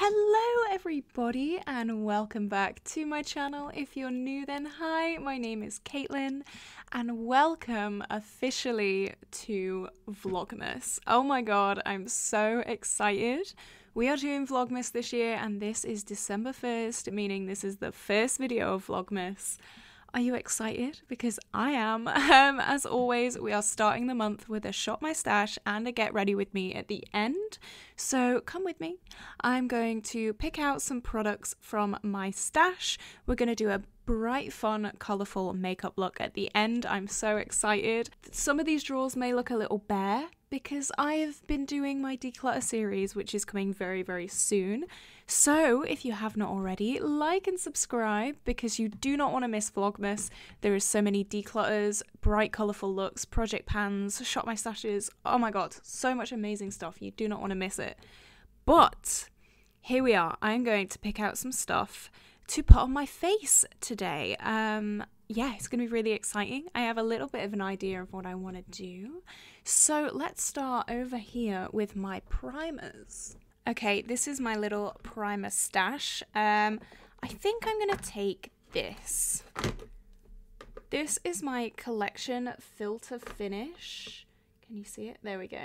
Hello everybody and welcome back to my channel. If you're new then hi, my name is Caitlin and welcome officially to Vlogmas. Oh my god, I'm so excited. We are doing Vlogmas this year and this is December 1st, meaning this is the first video of Vlogmas. Are you excited? Because I am. As always, we are starting the month with a shop my stash and a get ready with me at the end. So come with me. I'm going to pick out some products from my stash. We're going to do a bright, fun, colourful makeup look at the end. I'm so excited. Some of these drawers may look a little bare because I've been doing my declutter series, which is coming very, very soon. So if you have not already, like and subscribe because you do not want to miss Vlogmas. There is so many declutters, bright colourful looks, project pans, shop my stashes. Oh my god, so much amazing stuff. You do not want to miss it. But here we are. I'm going to pick out some stuff to put on my face today. Yeah, it's going to be really exciting. I have a little bit of an idea of what I want to do. So let's start over here with my primers. Okay, this is my little primer stash. I think I'm going to take this. This is my Collection Filter Finish. Can you see it? There we go.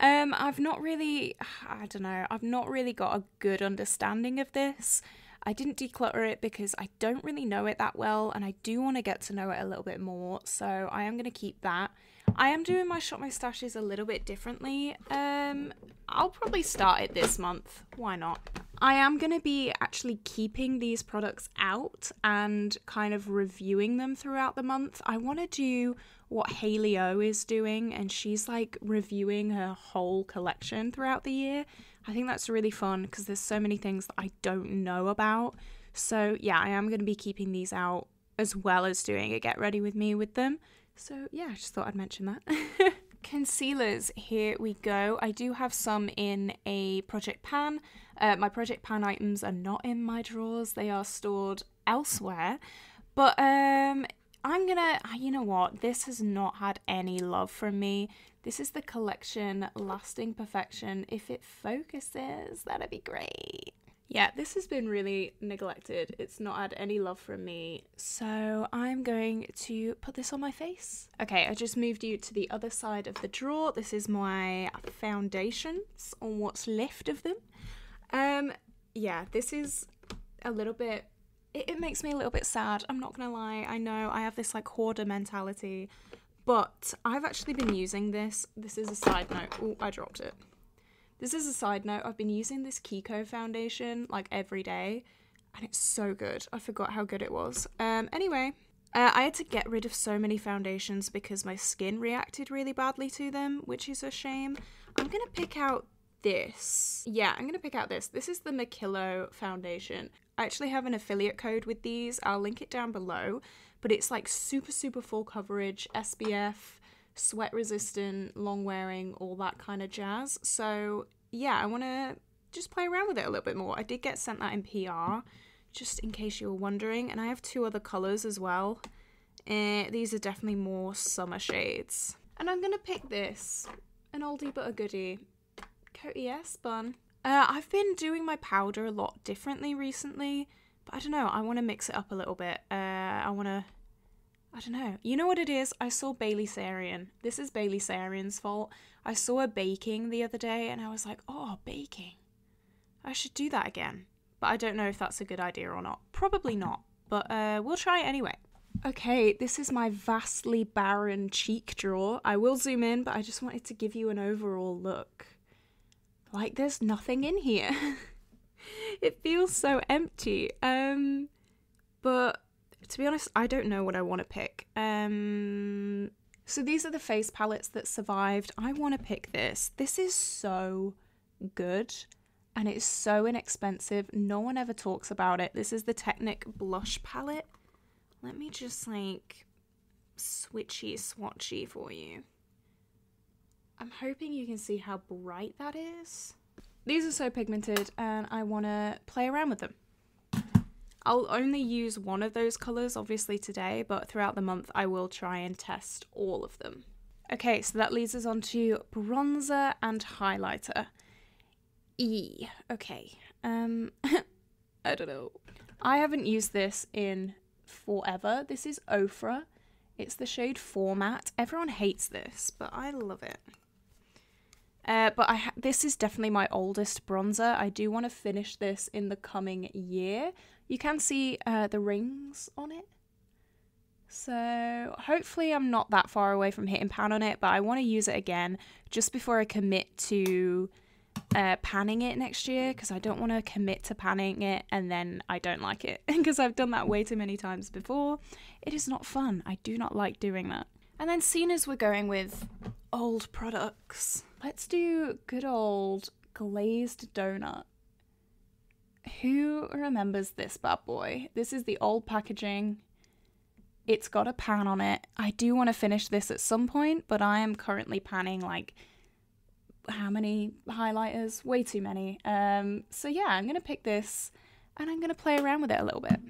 I've not really got a good understanding of this. I didn't declutter it because I don't really know it that well and I do want to get to know it a little bit more, so I am going to keep that. I am doing my shop my stashes a little bit differently. I'll probably start it this month. Why not? I am going to be actually keeping these products out and kind of reviewing them throughout the month. I want to do what Hayley O is doing and she's like reviewing her whole collection throughout the year. I think that's really fun because there's so many things that I don't know about. So yeah, I am going to be keeping these out as well as doing a get ready with me with them. So yeah, I just thought I'd mention that. Concealers, here we go. I do have some in a project pan. My project pan items are not in my drawers. They are stored elsewhere. But I'm gonna, you know what? This has not had any love from me. This is the Collection Lasting Perfection. If it focuses, that'd be great. Yeah, this has been really neglected. It's not had any love from me. So I'm going to put this on my face. Okay, I just moved you to the other side of the drawer. This is my foundations on what's left of them. Yeah, this is a little bit, it makes me a little bit sad. I'm not gonna lie. I know I have this like hoarder mentality, but I've actually been using this. This is a side note. Oh, I dropped it. This is a side note, I've been using this Kiko foundation like every day and it's so good. I forgot how good it was. Anyway, I had to get rid of so many foundations because my skin reacted really badly to them, which is a shame. I'm going to pick out this. Yeah, I'm going to pick out this. This is the Miccilo foundation. I actually have an affiliate code with these. I'll link it down below, but it's like super, super full coverage, SPF, sweat resistant, long wearing, all that kind of jazz. So yeah, I want to just play around with it a little bit more. I did get sent that in PR, just in case you were wondering. And I have two other colours as well. These are definitely more summer shades. And I'm going to pick this, an oldie but a goodie, Coty S bun. I've been doing my powder a lot differently recently, but I don't know, I want to mix it up a little bit. I don't know. You know what it is? I saw Bailey Sarian. This is Bailey Sarian's fault. I saw her baking the other day and I was like, oh, baking. I should do that again. But I don't know if that's a good idea or not. Probably not. But we'll try it anyway. Okay, this is my vastly barren cheek drawer. I will zoom in, but I just wanted to give you an overall look. Like there's nothing in here. It feels so empty. But to be honest, I don't know what I want to pick. So these are the face palettes that survived. I want to pick this. This is so good and it's so inexpensive. No one ever talks about it. This is the Technic Blush Palette. Let me just like switchy swatchy for you. I'm hoping you can see how bright that is. These are so pigmented and I want to play around with them. I'll only use one of those colours obviously today, but throughout the month I will try and test all of them. Okay, so that leads us on to bronzer and highlighter. E. Okay. I don't know. I haven't used this in forever. This is Ofra. It's the shade Format. Everyone hates this, but I love it. But this is definitely my oldest bronzer. I do want to finish this in the coming year. You can see the rings on it. So hopefully I'm not that far away from hitting pan on it, but I want to use it again just before I commit to panning it next year, because I don't want to commit to panning it and then I don't like it because I've done that way too many times before. It is not fun. I do not like doing that. And then seeing as we're going with old products, let's do good old glazed donut. Who remembers this bad boy? This is the old packaging. It's got a pan on it. I do want to finish this at some point, but I am currently panning like how many highlighters? Way too many. So yeah, I'm going to pick this and I'm going to play around with it a little bit.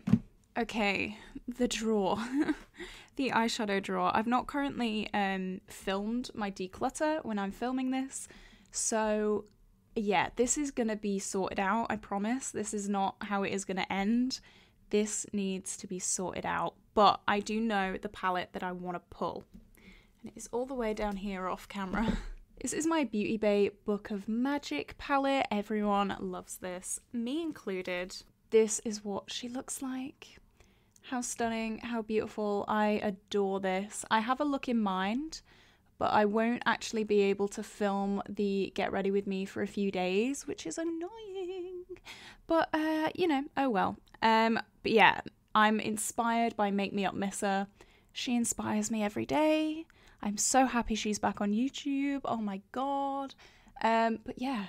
Okay, the drawer. The eyeshadow drawer. I've not currently filmed my declutter when I'm filming this, so yeah, this is gonna be sorted out, I promise. This is not how it is gonna end. This needs to be sorted out, but I do know the palette that I want to pull, and it's all the way down here off camera. This is my Beauty Bay Book of Magic palette. Everyone loves this, me included. This is what she looks like. How stunning, how beautiful. I adore this. I have a look in mind, but I won't actually be able to film the Get Ready With Me for a few days, which is annoying. But, you know, oh well. But yeah, I'm inspired by Make Me Up Missa. She inspires me every day. I'm so happy she's back on YouTube. Oh my God. But yeah,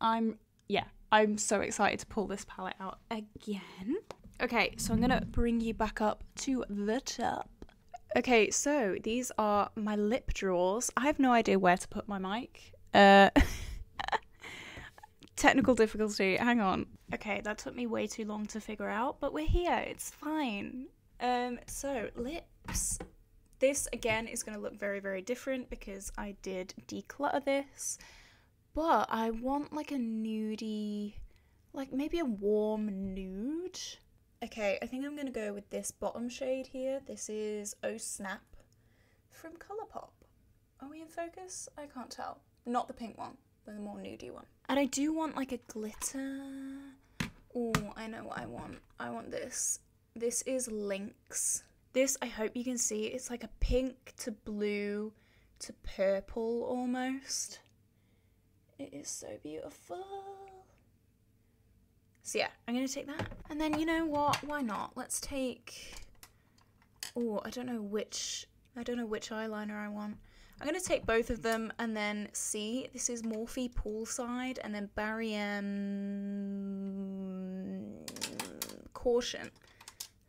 I'm so excited to pull this palette out again. Okay, so I'm gonna bring you back up to the top. Okay, so these are my lip drawers. I have no idea where to put my mic. Technical difficulty, hang on. Okay, that took me way too long to figure out, but we're here, it's fine. So lips. This again is gonna look very, very different because I did declutter this, but I want like a nudie, like maybe a warm nude. Okay, I think I'm going to go with this bottom shade here. This is Oh Snap from Colourpop. Are we in focus? I can't tell. Not the pink one, but the more nudie one. And I do want like a glitter. Oh, I know what I want. I want this. This is Lynx. This, I hope you can see, it's like a pink to blue to purple almost. It is so beautiful. So yeah, I'm going to take that. And then you know what? Why not? Let's take... Oh, I don't know which eyeliner I want. I'm going to take both of them and then see. This is Morphe Poolside and then Barry M... Caution.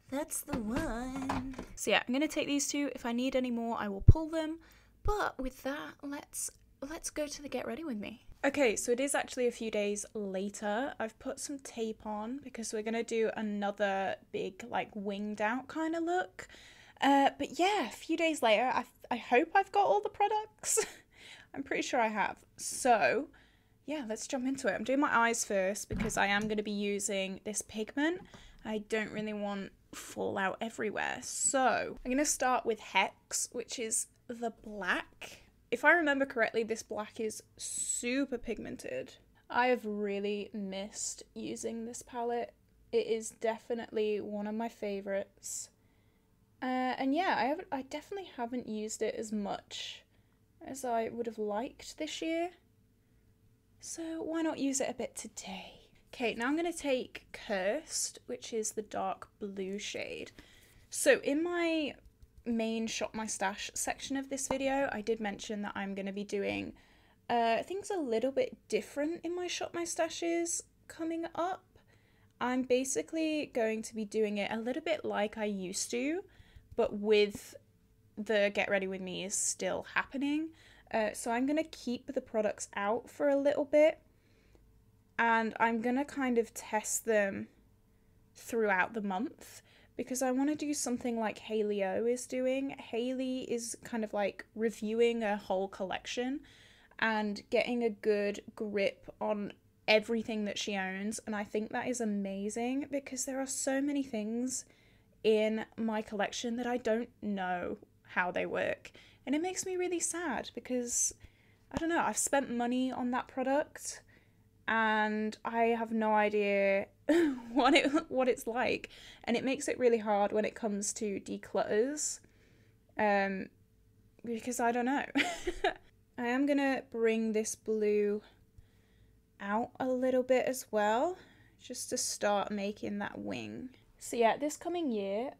That's the one. So yeah, I'm going to take these two. If I need any more, I will pull them. But with that, let's go to the Get Ready With Me. Okay, so it is actually a few days later. I've put some tape on because we're going to do another big, like, winged out kind of look. But yeah, a few days later, I hope I've got all the products. I'm pretty sure I have. So, yeah, let's jump into it. I'm doing my eyes first because I am going to be using this pigment. I don't really want fallout everywhere. So, I'm going to start with Hex, which is the black. If I remember correctly, this black is super pigmented. I have really missed using this palette. It is definitely one of my favorites. And yeah, I definitely haven't used it as much as I would have liked this year. So why not use it a bit today? Okay, now I'm gonna take Cursed, which is the dark blue shade. So in my main shop my stash section of this video, I did mention that I'm going to be doing things a little bit different in my shop my stashes coming up. I'm basically going to be doing it a little bit like I used to, but with the Get Ready With Me is still happening. So I'm going to keep the products out for a little bit and I'm going to kind of test them throughout the month, because I want to do something like Hayley O is doing. Hayley is kind of like reviewing a whole collection and getting a good grip on everything that she owns, and I think that is amazing because there are so many things in my collection that I don't know how they work, and it makes me really sad because, I don't know, I've spent money on that product and I have no idea what it's like, and it makes it really hard when it comes to declutters, because I don't know. I am gonna bring this blue out a little bit as well, just to start making that wing. So yeah, this coming year,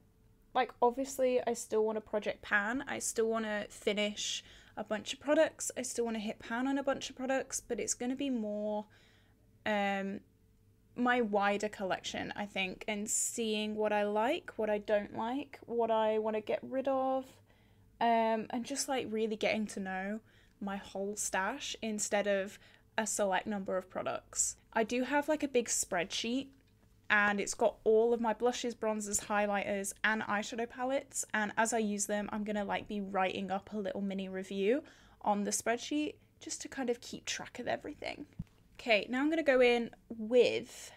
like obviously I still want to project pan, I still want to finish a bunch of products, I still want to hit pan on a bunch of products, but it's going to be more my wider collection, I think, and seeing what I like, what I don't like, what I want to get rid of, and just like really getting to know my whole stash instead of a select number of products. I do have like a big spreadsheet and it's got all of my blushes, bronzers, highlighters and eyeshadow palettes, and as I use them I'm gonna like be writing up a little mini review on the spreadsheet just to kind of keep track of everything. Okay, now I'm gonna go in with,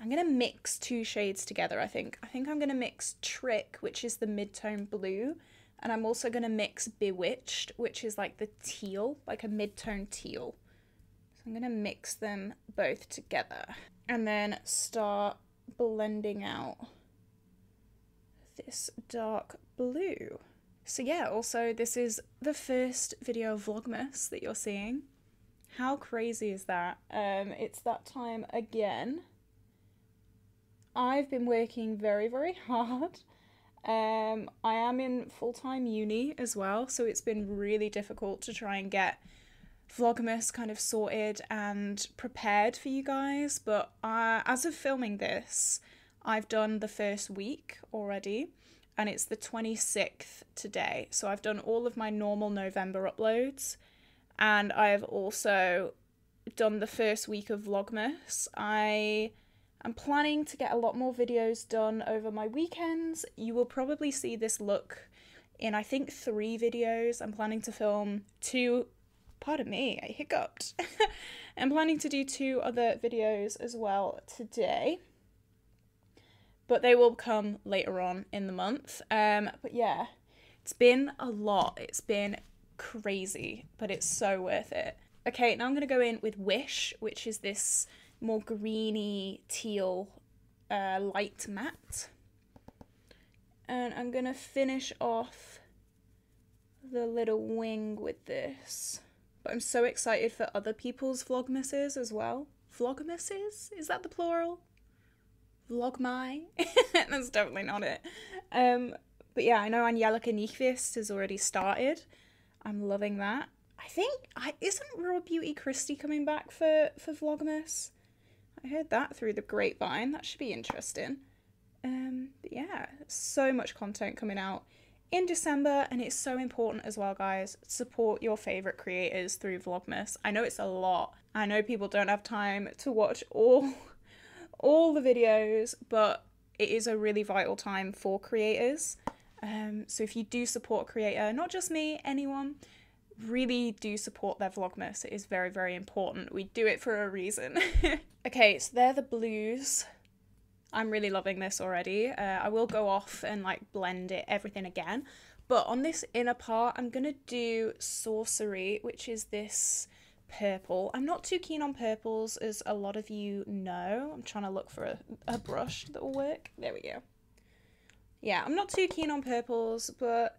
I'm gonna mix two shades together. I think I'm gonna mix Trick, which is the mid-tone blue, and I'm also gonna mix Bewitched, which is like the teal, like a mid-tone teal. I'm going to mix them both together and then start blending out this dark blue. So yeah, also this is the first video of Vlogmas that you're seeing. How crazy is that? It's that time again. I've been working very, very hard. I am in full-time uni as well, so it's been really difficult to try and get Vlogmas kind of sorted and prepared for you guys, but as of filming this, I've done the first week already, and it's the 26th today, so I've done all of my normal November uploads, and I have also done the first week of Vlogmas. I am planning to get a lot more videos done over my weekends. You will probably see this look in, I think, 3 videos. I'm planning to film 2. Pardon me, I hiccuped. I'm planning to do 2 other videos as well today, but they will come later on in the month. But yeah, it's been a lot. It's been crazy, but it's so worth it. Okay, now I'm going to go in with Wish, which is this more greeny teal light matte. And I'm going to finish off the little wing with this. But I'm so excited for other people's Vlogmases as well. Vlogmases? Is that the plural? Vlogmy? That's definitely not it. But yeah, I know Angelica Niechvist has already started. I'm loving that. I think, isn't Raw Beauty Christie coming back for Vlogmas? I heard that through the grapevine. That should be interesting. But yeah, so much content coming out in December, and it's so important as well, guys. Support your favorite creators through Vlogmas. I know it's a lot. I know people don't have time to watch all the videos, but it is a really vital time for creators. So if you do support a creator, not just me, anyone, really do support their Vlogmas. It is very, very important. We do it for a reason. Okay, so they're the blues. I'm really loving this already. I will go off and like blend it, everything again. But on this inner part, I'm going to do Sorcery, which is this purple. I'm not too keen on purples, as a lot of you know. I'm trying to look for a brush that will work. There we go. Yeah, I'm not too keen on purples, but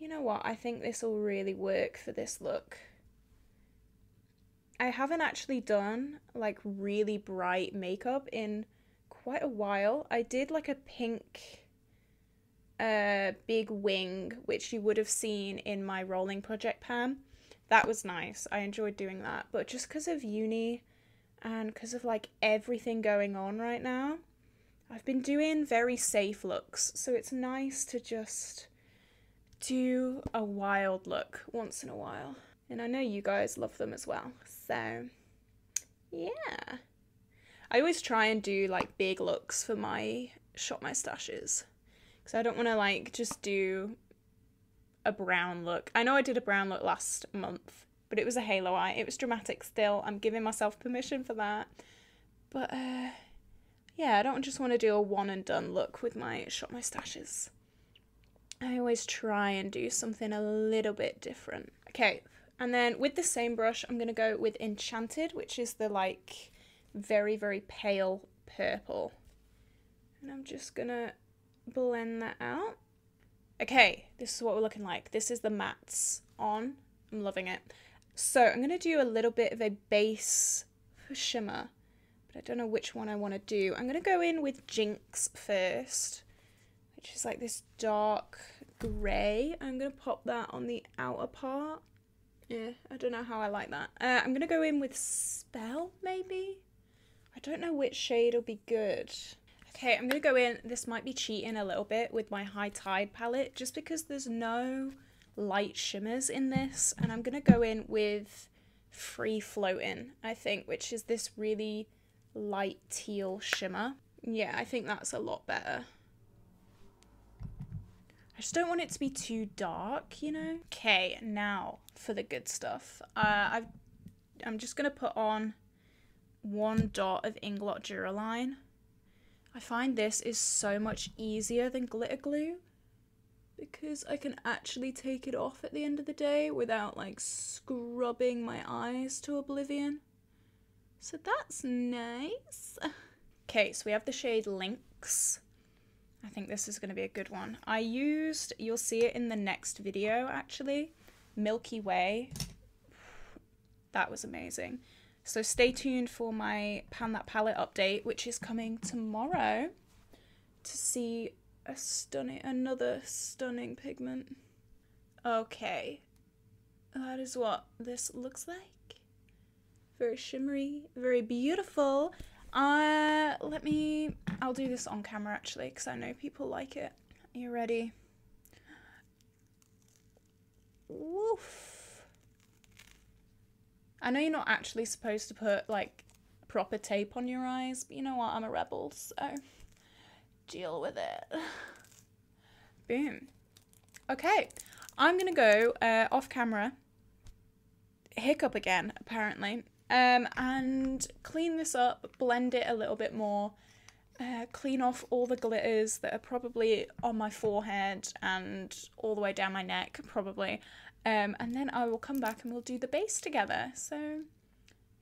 you know what? I think this will really work for this look. I haven't actually done like really bright makeup in quite a while. I did like a pink big wing, which you would have seen in my rolling project pan. That was nice. I enjoyed doing that, but just because of uni and because of like everything going on right now, I've been doing very safe looks, so it's nice to just do a wild look once in a while, and I know you guys love them as well, so yeah. I always try and do like big looks for my Shop My Stashes, because I don't want to like just do a brown look. I know I did a brown look last month, but it was a halo eye. It was dramatic still. I'm giving myself permission for that. But yeah, I don't just want to do a one and done look with my shop moustaches. I always try and do something a little bit different. Okay, and then with the same brush, I'm going to go with Enchanted, which is the like very, very pale purple. And I'm just going to blend that out. Okay, this is what we're looking like. This is the mattes on. I'm loving it. So I'm going to do a little bit of a base for shimmer, but I don't know which one I want to do. I'm going to go in with Jinx first, which is like this dark grey. I'm going to pop that on the outer part. Yeah, I don't know how I like that. I'm going to go in with Spell, maybe? I don't know which shade will be good. Okay, I'm going to go in, this might be cheating a little bit, with my High Tide palette, just because there's no light shimmers in this. And I'm going to go in with Free Floating, I think, which is this really light teal shimmer. Yeah, I think that's a lot better. I just don't want it to be too dark, you know? Okay, now for the good stuff. I'm just going to put on one dot of Inglot Duraline. I find this is so much easier than glitter glue because I can actually take it off at the end of the day without like scrubbing my eyes to oblivion. So that's nice. Okay, so we have the shade Lynx. I think this is going to be a good one. I used, you'll see it in the next video actually, Milky Way. That was amazing. So stay tuned for my Pan That Palette update, which is coming tomorrow, to see a stunning, another stunning pigment. Okay, that is what this looks like. Very shimmery, very beautiful. I'll do this on camera actually, because I know people like it. Are you ready? Woof. I know you're not actually supposed to put like proper tape on your eyes, but you know what, I'm a rebel, so deal with it. Boom. Okay, I'm gonna go off camera, hiccup again apparently, and clean this up, blend it a little bit more, clean off all the glitters that are probably on my forehead and all the way down my neck probably, and then I will come back and we'll do the base together. So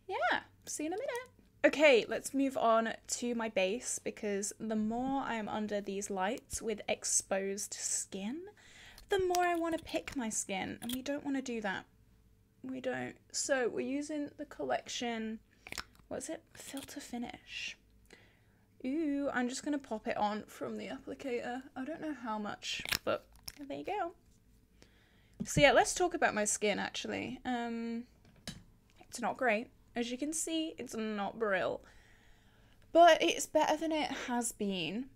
yeah, see you in a minute. Okay, let's move on to my base, because the more I am under these lights with exposed skin, the more I want to pick my skin, and we don't want to do that. We don't. So we're using the Collection, what's it? Filter Finish. Ooh, I'm just going to pop it on from the applicator. I don't know how much, but there you go. So yeah, let's talk about my skin actually. It's not great. As you can see, it's not brill. But it's better than it has been,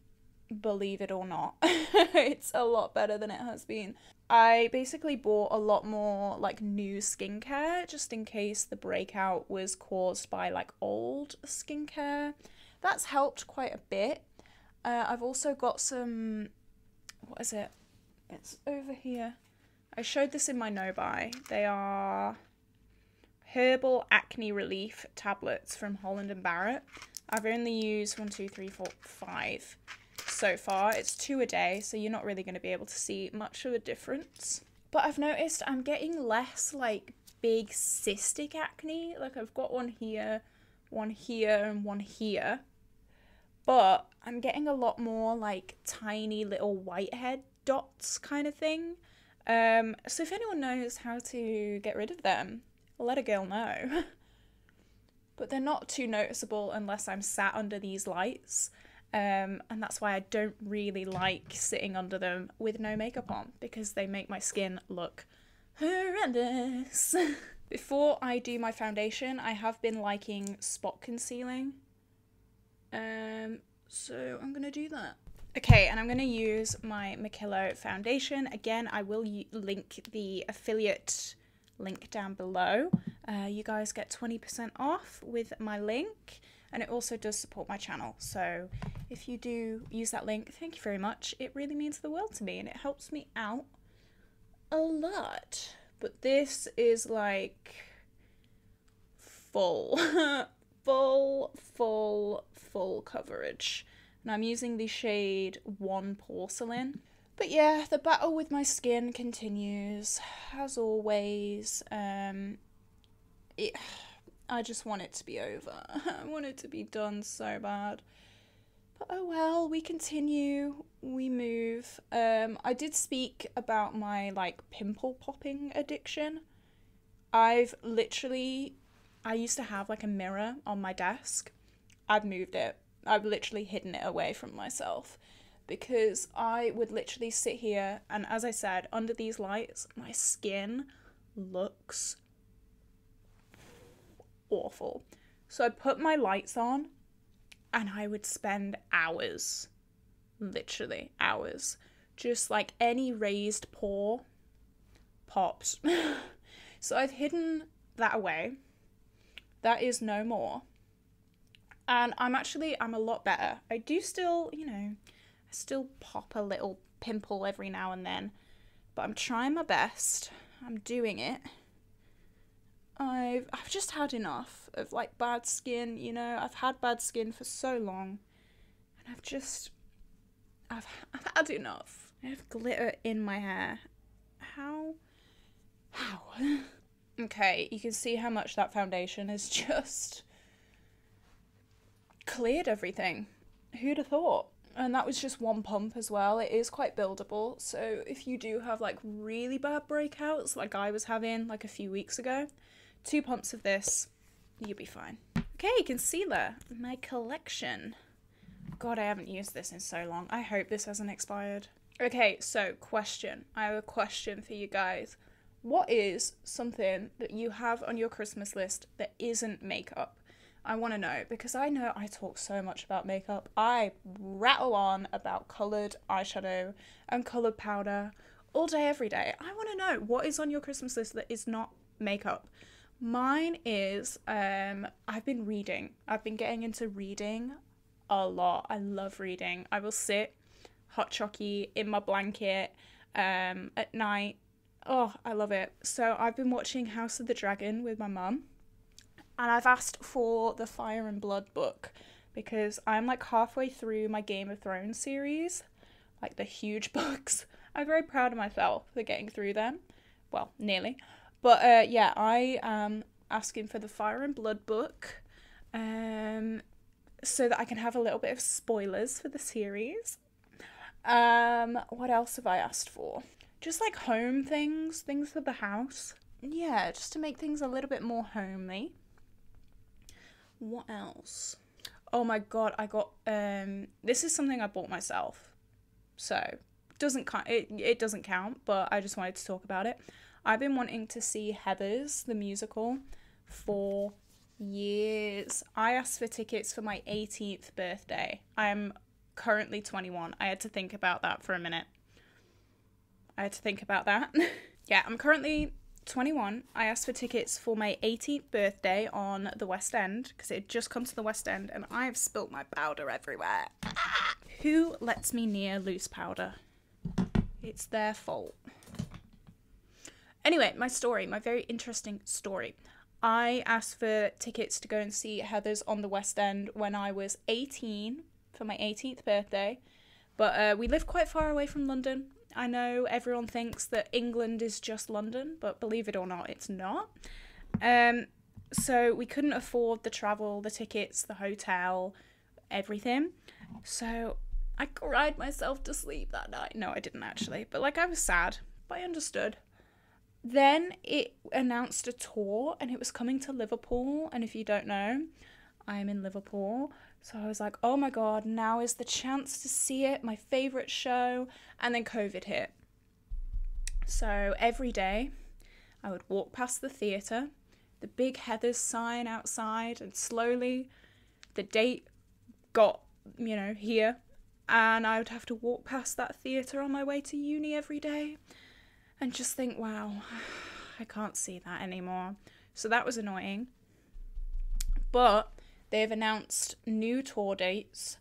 believe it or not. It's a lot better than it has been. I basically bought a lot more like new skincare just in case the breakout was caused by like old skincare. That's helped quite a bit. I've also got some, what is it? It's over here. I showed this in my no buy. They are herbal acne relief tablets from Holland and Barrett. I've only used 1, 2, 3, 4, 5. So far, it's 2 a day, so you're not really going to be able to see much of a difference. But I've noticed I'm getting less like big cystic acne. Like I've got one here, and one here. But I'm getting a lot more like tiny little whitehead dots kind of thing. So if anyone knows how to get rid of them, let a girl know. But they're not too noticeable unless I'm sat under these lights. And that's why I don't really like sitting under them with no makeup on, because they make my skin look horrendous. Before I do my foundation, I have been liking spot concealing. So I'm going to do that. Okay, and I'm going to use my Miccilo foundation. Again, I will link the affiliate link down below. You guys get 20% off with my link. And it also does support my channel, so if you do use that link, thank you very much. It really means the world to me, and it helps me out a lot. But this is like full, full coverage. And I'm using the shade 1 Porcelain. But yeah, the battle with my skin continues, as always. I just want it to be over. I want it to be done so bad. But oh well, we continue, we move. I did speak about my, like, pimple popping addiction. I've literally... I used to have, like, a mirror on my desk. I've moved it. I've literally hidden it away from myself. Because I would literally sit here, and as I said, under these lights, my skin looks awful. So I put my lights on, and I would spend hours, literally hours, just like any raised pore pops. So I've hidden that away. That is no more. And I'm a lot better. I do still, you know, still pop a little pimple every now and then, but I'm trying my best. I'm doing it. I've just had enough of, like, bad skin, you know. I've had bad skin for so long, and I've had enough. I have glitter in my hair. How? Okay, you can see how much that foundation has just cleared everything. Who'd have thought? And that was just one pump as well. It is quite buildable. So if you do have, like, really bad breakouts, like I was having, like, a few weeks ago, 2 pumps of this, you'll be fine. Okay, concealer. My collection. God, I haven't used this in so long. I hope this hasn't expired. Okay, so question. I have a question for you guys. What is something that you have on your Christmas list that isn't makeup? I want to know, because I know I talk so much about makeup. I rattle on about coloured eyeshadow and coloured powder all day, every day. I want to know what is on your Christmas list that is not makeup. Mine is, I've been reading. I've been getting into reading a lot. I love reading. I will sit hot chocky in my blanket at night. Oh, I love it. So I've been watching House of the Dragon with my mum. And I've asked for the Fire and Blood book because I'm, like, halfway through my Game of Thrones series, like the huge books. I'm very proud of myself for getting through them. Well, nearly. But yeah, I am asking for the Fire and Blood book so that I can have a little bit of spoilers for the series. What else have I asked for? Just, like, home things, things for the house. Yeah, just to make things a little bit more homely. What else? Oh my god, I got this is something I bought myself, so it doesn't count, but I just wanted to talk about it. I've been wanting to see Heathers the musical for years. I asked for tickets for my 18th birthday. I am currently 21. I had to think about that for a minute. Yeah, I'm currently 21. I asked for tickets for my 18th birthday on the West End because it had just come to the West End, and I have spilt my powder everywhere. Who lets me near loose powder? It's their fault. Anyway, my story, my very interesting story. I asked for tickets to go and see Heathers on the West End when I was 18 for my 18th birthday, but we live quite far away from London. I know everyone thinks that England is just London, but believe it or not, it's not. So we couldn't afford the travel, the tickets, the hotel, everything. So I cried myself to sleep that night. No, I didn't actually, but, like, I was sad, but I understood. Then it announced a tour, and it was coming to Liverpool. And if you don't know, I am in Liverpool. So I was like, oh my god, now is the chance to see it, my favourite show. And then COVID hit. So every day I would walk past the theatre, the big Heathers sign outside, and slowly the date got, you know, here. And I would have to walk past that theatre on my way to uni every day and just think, wow, I can't see that anymore. So that was annoying. But they've announced new tour dates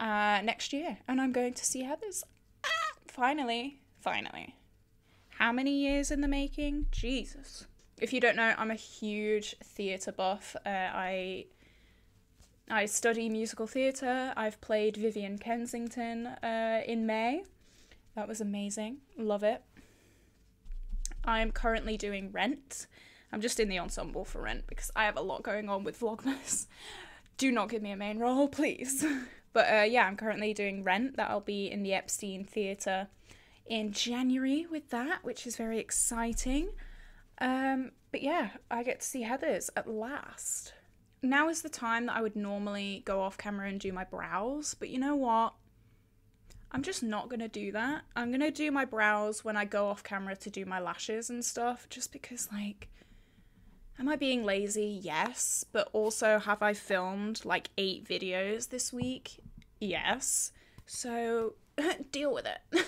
next year, and I'm going to see Heathers. Ah, finally. how many years in the making? Jesus. If you don't know, I'm a huge theatre buff. I study musical theatre. I've played Vivian Kensington in May. That was amazing. Love it. I'm currently doing Rent. I'm just in the ensemble for Rent because I have a lot going on with Vlogmas. Do not give me a main role, please. But yeah, I'm currently doing Rent. That'll be in the Epstein Theatre in January with that, which is very exciting. But yeah, I get to see Heathers at last. Now is the time that I would normally go off camera and do my brows, but you know what? I'm just not gonna do that. I'm gonna do my brows when I go off camera to do my lashes and stuff, just because, like, am I being lazy? Yes. But also, have I filmed like 8 videos this week? Yes. So deal with it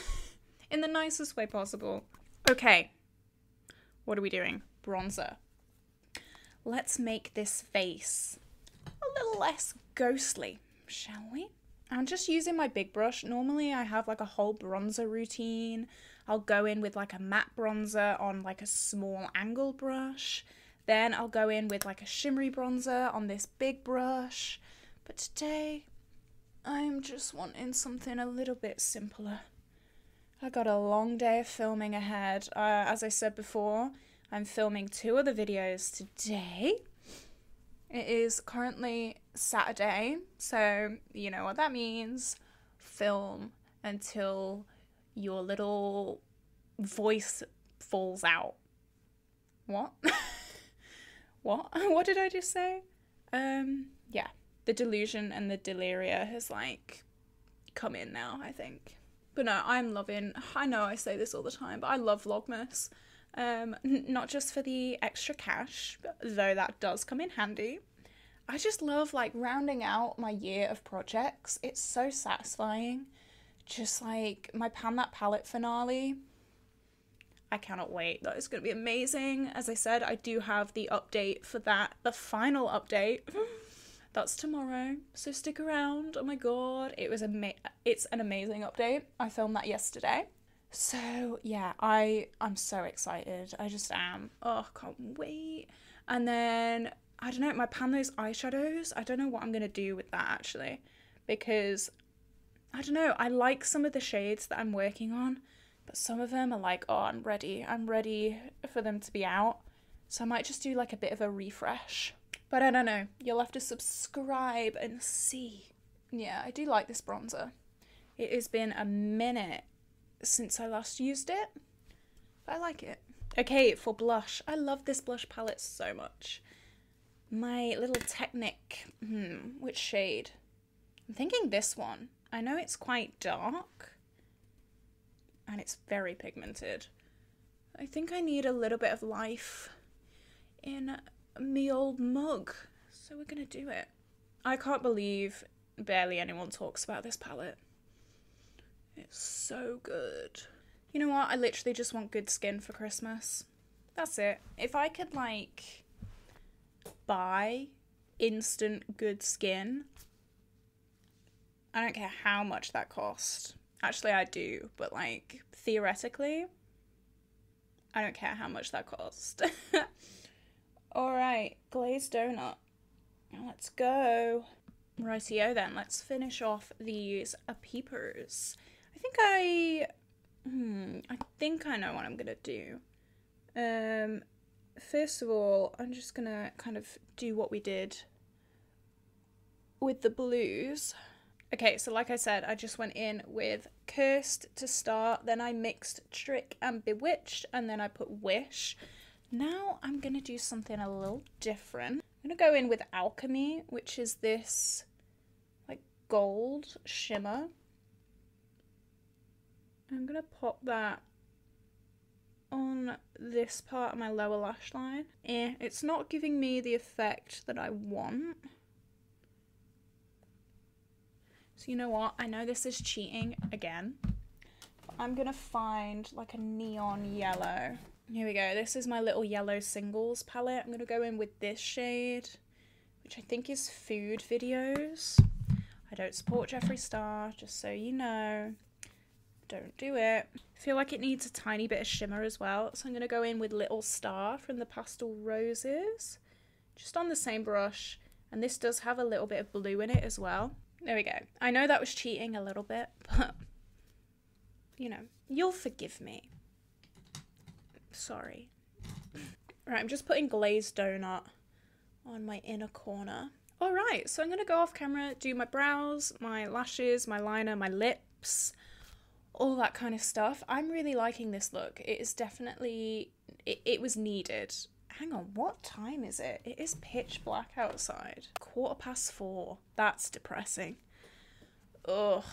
in the nicest way possible. Okay, what are we doing? Bronzer. Let's make this face a little less ghostly, shall we? I'm just using my big brush. Normally I have like a whole bronzer routine. I'll go in with like a matte bronzer on like a small angle brush. Then I'll go in with like a shimmery bronzer on this big brush. But today I'm just wanting something a little bit simpler. I got a long day of filming ahead. As I said before, I'm filming 2 other videos today. It is currently Saturday, so you know what that means. Film until your little voice falls out. What? What? What did I just say? Yeah, the delusion and the deliria has like come in now, I think. But no, I'm loving, I know I say this all the time, but I love Vlogmas. Not just for the extra cash, though that does come in handy. I just love like rounding out my year of projects. It's so satisfying. Just like my Pan That Palette finale. I cannot wait. That is going to be amazing. As I said, I do have the update for that, the final update. That's tomorrow, so stick around. Oh my god, it was it's an amazing update. I filmed that yesterday. So yeah, I'm so excited. I just am. Oh, can't wait. And then, I don't know, my Pan Those eyeshadows, I don't know what I'm going to do with that actually. Because, I don't know, I like some of the shades that I'm working on. But some of them are like, oh, I'm ready for them to be out. So I might just do like a bit of a refresh. But I don't know, you'll have to subscribe and see. Yeah, I do like this bronzer. It has been a minute since I last used it, but I like it. Okay, for blush, I love this blush palette so much. My little Technic, which shade? I'm thinking this one. I know it's quite dark and it's very pigmented. I think I need a little bit of life in me old mug, so we're gonna do it. I can't believe barely anyone talks about this palette. It's so good. You know what? I literally just want good skin for Christmas. That's it. If I could like buy instant good skin, I don't care how much that cost. Actually, I do, but like theoretically, I don't care how much that cost. All right, glazed donut. Let's go. Rightio then, let's finish off these peepers. I think I know what I'm gonna do. First of all, I'm just gonna kind of do what we did with the blues. Okay, so like I said, I just went in with Cursed to start, then I mixed Trick and Bewitched, and then I put Wish. Now I'm going to do something a little different. I'm going to go in with Alchemy, which is this like gold shimmer. I'm going to pop that on this part of my lower lash line. It's not giving me the effect that I want. So you know what? I know this is cheating again. But I'm going to find like a neon yellow. Here we go, this is my little yellow singles palette. I'm going to go in with this shade, which I think is Food Videos. I don't support Jeffree Star, just so you know. don't do it. I feel like it needs a tiny bit of shimmer as well, so I'm going to go in with Little Star from the Pastel Roses, just on the same brush, and this does have a little bit of blue in it as well. There we go. I know that was cheating a little bit, but, you know, you'll forgive me. Sorry. Right, I'm just putting Glazed Donut on my inner corner. All right, so I'm going to go off camera, do my brows, my lashes, my liner, my lips, all that kind of stuff. I'm really liking this look. It is definitely, it was needed. Hang on, what time is it? It is pitch black outside. 4:15. That's depressing. Ugh.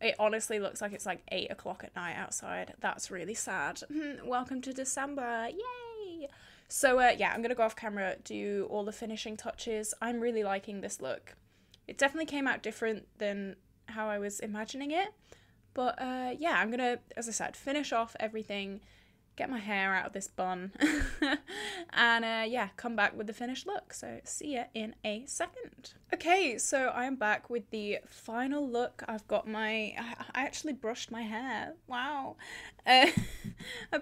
It honestly looks like it's like 8 o'clock at night outside. That's really sad. Welcome to December. Yay! So yeah, I'm going to go off camera, do all the finishing touches. I'm really liking this look. It definitely came out different than how I was imagining it. But yeah, I'm going to, as I said, finish off everything, get my hair out of this bun, and yeah, come back with the finished look. So see ya in a second. Okay, so I am back with the final look. I've got my, I actually brushed my hair. Wow. I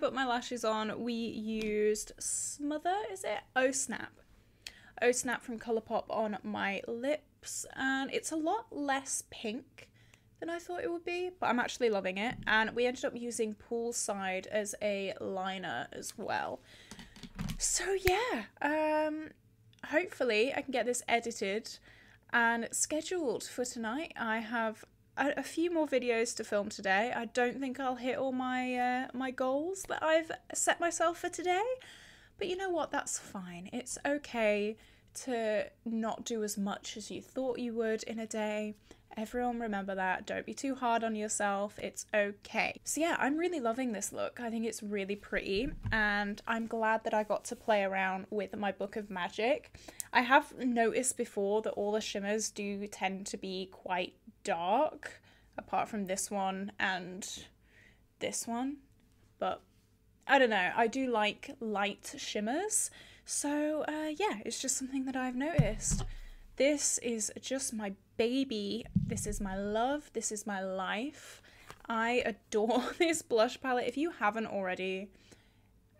put my lashes on. We used Smother, is it? Oh Snap. Oh Snap from Colourpop on my lips, and it's a lot less pink than I thought it would be, but I'm actually loving it. And we ended up using Poolside as a liner as well. So yeah, hopefully I can get this edited and scheduled for tonight. I have a few more videos to film today. I don't think I'll hit all my my goals that I've set myself for today, but you know what, that's fine. It's okay to not do as much as you thought you would in a day. Everyone remember that. Don't be too hard on yourself. It's okay. So yeah, I'm really loving this look. I think it's really pretty, and I'm glad that I got to play around with my Book of Magic. I have noticed before that all the shimmers do tend to be quite dark, apart from this one and this one, but I don't know, I do like light shimmers, so yeah, it's just something that I've noticed. This is just my baby. This is my love. This is my life. I adore this blush palette. If you haven't already,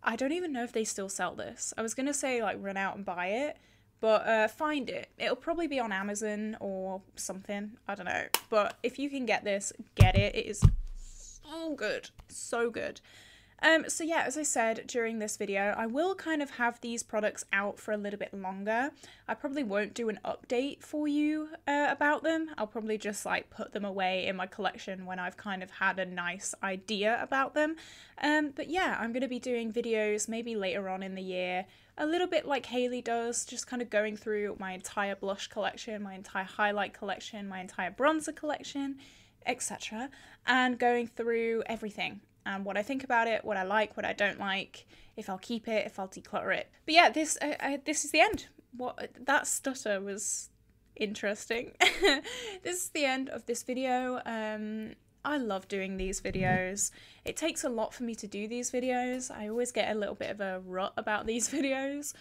I don't even know if they still sell this. I was going to say like run out and buy it, but find it. It'll probably be on Amazon or something. I don't know. But if you can get this, get it. It is so good. So good. So yeah, as I said during this video, I will kind of have these products out for a little bit longer. I probably won't do an update for you about them. I'll probably just like put them away in my collection when I've kind of had a nice idea about them. But yeah, I'm going to be doing videos maybe later on in the year, a little bit like Hayley does, just kind of going through my entire blush collection, my entire highlight collection, my entire bronzer collection, etc. And going through everything. And what I think about it, what I like, what I don't like, if I'll keep it, if I'll declutter it. But yeah, this this is the end. What, that stutter was interesting. This is the end of this video. I love doing these videos. It takes a lot for me to do these videos. I always get a little bit of a rut about these videos.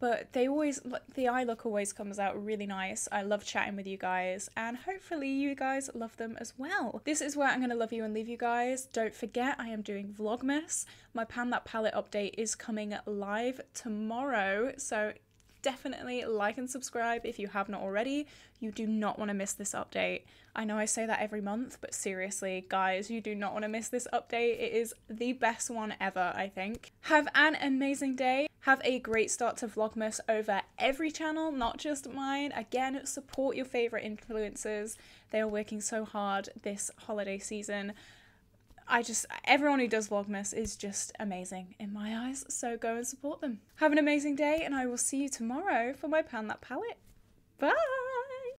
But they always, the eye look always comes out really nice. I love chatting with you guys, and hopefully you guys love them as well. This is where I'm going to love you and leave you guys. Don't forget, I am doing Vlogmas. My Pan That Palette update is coming live tomorrow, so definitely like and subscribe if you have not already. You do not want to miss this update. I know I say that every month, but seriously, guys, you do not want to miss this update. It is the best one ever, I think. Have an amazing day. Have a great start to Vlogmas over every channel, not just mine. Again, support your favourite influencers. They are working so hard this holiday season. I just, everyone who does Vlogmas is just amazing in my eyes, so go and support them. Have an amazing day, and I will see you tomorrow for my Pan That Palette. Bye!